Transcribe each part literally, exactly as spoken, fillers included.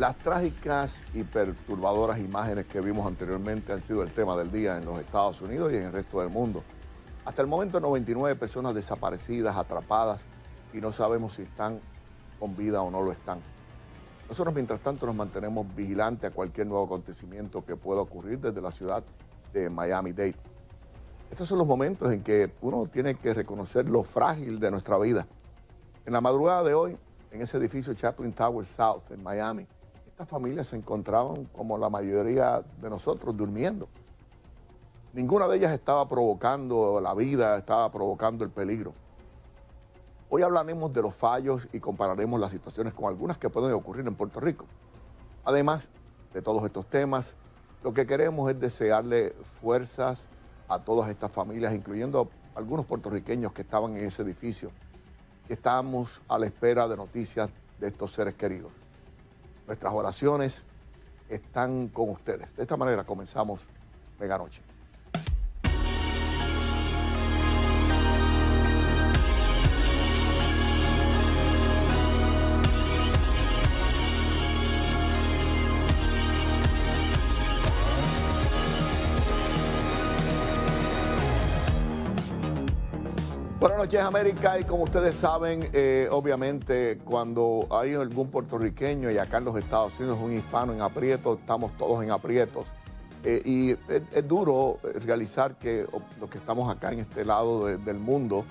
Las trágicas y perturbadoras imágenes que vimos anteriormente han sido el tema del día en los Estados Unidos y en el resto del mundo. Hasta el momento, noventa y nueve personas desaparecidas, atrapadas, y no sabemos si están con vida o no lo están. Nosotros, mientras tanto, nos mantenemos vigilantes a cualquier nuevo acontecimiento que pueda ocurrir desde la ciudad de Miami-Dade. Estos son los momentos en que uno tiene que reconocer lo frágil de nuestra vida. En la madrugada de hoy, en ese edificio Chaplin Tower South, en Miami, estas familias se encontraban, como la mayoría de nosotros, durmiendo. Ninguna de ellas estaba provocando la vida, estaba provocando el peligro. Hoy hablaremos de los fallos y compararemos las situaciones con algunas que pueden ocurrir en Puerto Rico. Además de todos estos temas, lo que queremos es desearle fuerzas a todas estas familias, incluyendo a algunos puertorriqueños que estaban en ese edificio. Estamos a la espera de noticias de estos seres queridos. Nuestras oraciones están con ustedes. De esta manera comenzamos Meganoche. Buenas noches, América, y como ustedes saben, eh, obviamente cuando hay algún puertorriqueño, y acá en los Estados Unidos un hispano en aprieto, estamos todos en aprietos, eh, y es, es duro realizar que los que estamos acá en este lado de, del mundo,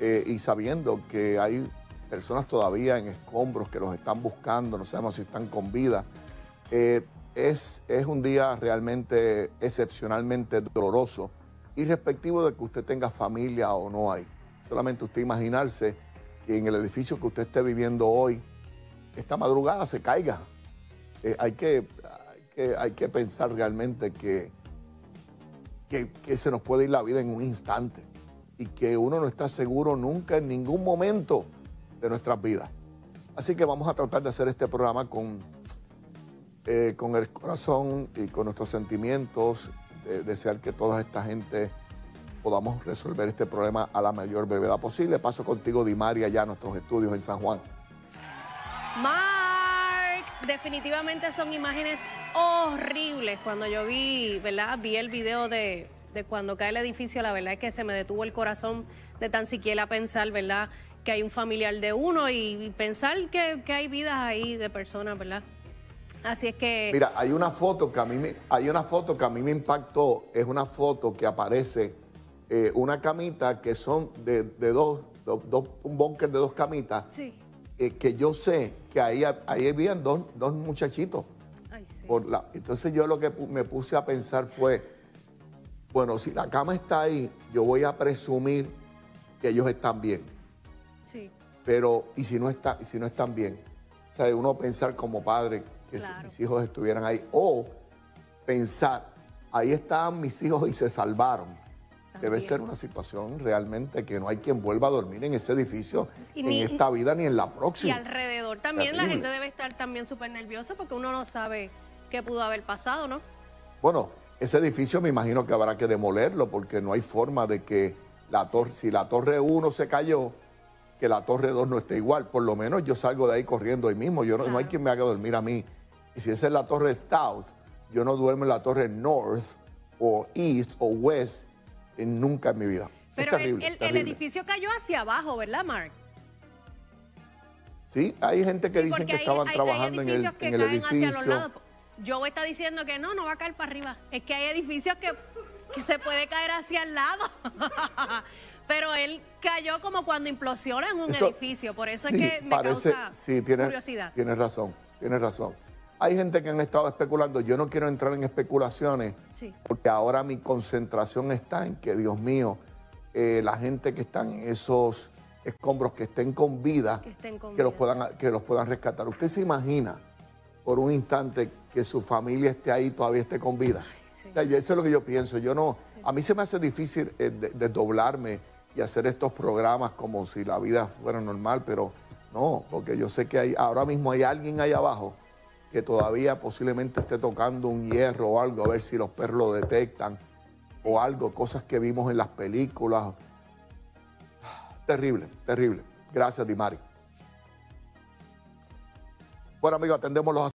eh, y sabiendo que hay personas todavía en escombros que los están buscando, no sabemos si están con vida, eh, es, es un día realmente excepcionalmente doloroso, irrespectivo de que usted tenga familia o no hay. Solamente usted imaginarse que en el edificio que usted esté viviendo hoy, esta madrugada se caiga. Eh, hay, que, hay, que, hay que pensar realmente que, que, que se nos puede ir la vida en un instante y que uno no está seguro nunca en ningún momento de nuestras vidas. Así que vamos a tratar de hacer este programa con, eh, con el corazón y con nuestros sentimientos, eh, desear que toda esta gente podamos resolver este problema a la mayor brevedad posible. Paso contigo, Dimaria, ya a nuestros estudios en San Juan. Mark, definitivamente son imágenes horribles. Cuando yo vi, ¿verdad? Vi el video de, de cuando cae el edificio, la verdad es que se me detuvo el corazón de tan siquiera pensar, ¿verdad?, que hay un familiar de uno y pensar que, que hay vidas ahí de personas, ¿verdad? Así es que... Mira, hay una foto que a mí me, hay una foto que a mí me impactó. Es una foto que aparece... Eh, una camita que son de, de dos, do, do, un búnker de dos camitas, sí. eh, que yo sé que ahí, ahí habían dos, dos muchachitos. Ay, sí. Por la, entonces yo lo que me puse a pensar fue, bueno, si la cama está ahí, yo voy a presumir que ellos están bien. Sí. Pero, ¿y si no, está, y si no están bien? O sea, uno pensar como padre que claro, si mis hijos estuvieran ahí, o pensar, ahí estaban mis hijos y se salvaron. Debe ser una situación realmente que no hay quien vuelva a dormir en este edificio, ni en esta vida ni en la próxima. Y alrededor también terrible. La gente debe estar también súper nerviosa porque uno no sabe qué pudo haber pasado, ¿no? Bueno, ese edificio me imagino que habrá que demolerlo porque no hay forma de que la torre, si la torre uno se cayó, que la torre dos no esté igual. Por lo menos yo salgo de ahí corriendo hoy mismo. Yo no, claro, no hay quien me haga dormir a mí. Y si esa es la torre South, yo no duermo en la torre North o East o West nunca en mi vida. Pero es terrible, el, el, terrible. El edificio cayó hacia abajo, ¿verdad, Mark? Sí, hay gente que sí, dicen que hay, estaban hay, trabajando hay en el, que en el edificio. Hacia los lados. Joe está diciendo que no, no va a caer para arriba. Es que hay edificios que, que se puede caer hacia el lado. Pero él cayó como cuando implosiona en un eso, edificio. Por eso sí, es que me parece, causa sí, tienes, curiosidad. Tienes razón, tienes razón. Hay gente que han estado especulando. Yo no quiero entrar en especulaciones, sí, porque ahora mi concentración está en que, Dios mío, eh, la gente que está en esos escombros, que estén con vida, que, estén con que, vida. Los puedan, que los puedan rescatar. ¿Usted se imagina por un instante que su familia esté ahí, todavía esté con vida? Ay, sí. O sea, eso es lo que yo pienso. Yo no, sí. A mí se me hace difícil eh, desdoblarme y hacer estos programas como si la vida fuera normal, pero no, porque yo sé que hay, ahora mismo hay alguien ahí abajo que todavía posiblemente esté tocando un hierro o algo, a ver si los perros lo detectan o algo, cosas que vimos en las películas. Terrible, terrible. Gracias, Dimari. Bueno, amigos, atendemos los asuntos.